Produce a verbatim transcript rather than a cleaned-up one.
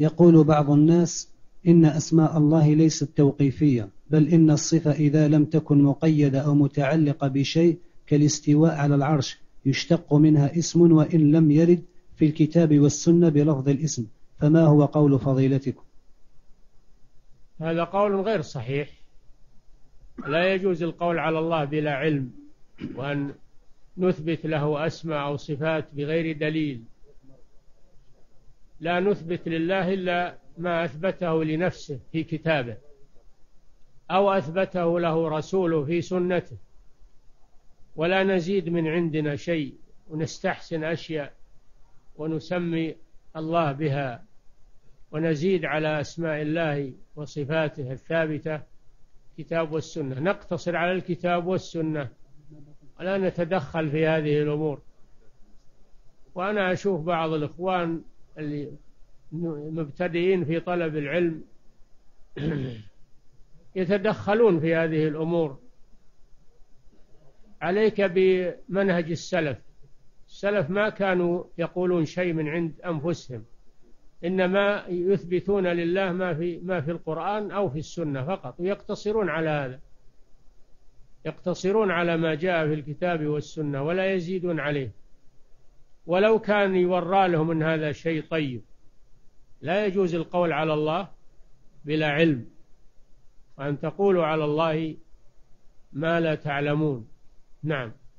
يقول بعض الناس إن أسماء الله ليست توقيفية، بل إن الصفة إذا لم تكن مقيدة أو متعلقة بشيء كالاستواء على العرش يشتق منها اسم وإن لم يرد في الكتاب والسنة بلفظ الاسم، فما هو قول فضيلتكم؟ هذا قول غير صحيح. لا يجوز القول على الله بلا علم، وأن نثبت له أسماء أو صفات بغير دليل. لا نثبت لله إلا ما أثبته لنفسه في كتابه أو أثبته له رسوله في سنته، ولا نزيد من عندنا شيء ونستحسن أشياء ونسمي الله بها ونزيد على أسماء الله وصفاته الثابتة كتاب والسنة. نقتصر على الكتاب والسنة ولا نتدخل في هذه الأمور. وأنا أشوف بعض الإخوان اللي مبتدئين في طلب العلم يتدخلون في هذه الأمور. عليك بمنهج السلف. السلف ما كانوا يقولون شيء من عند أنفسهم، إنما يثبتون لله ما في ما في القرآن أو في السنة فقط، ويقتصرون على هذا، يقتصرون على ما جاء في الكتاب والسنة ولا يزيدون عليه. ولو كان يورى لهم من هذا شيء طيب. لا يجوز القول على الله بلا علم، وأن تقولوا على الله ما لا تعلمون. نعم.